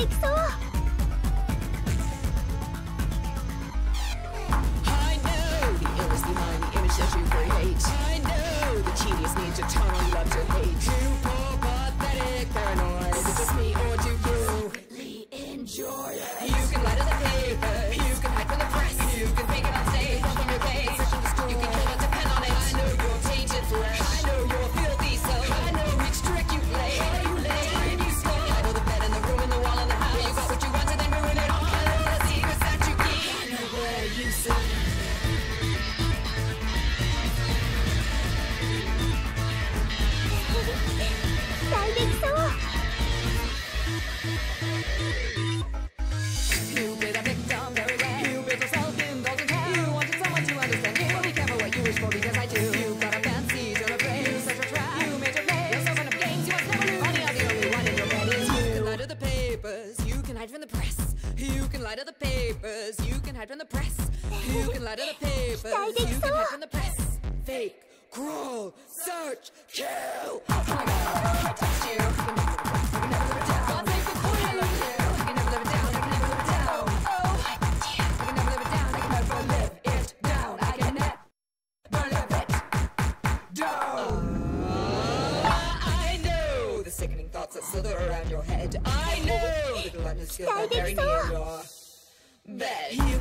できそう。Slither around your head. I know the gluttonous skill that very near your bed.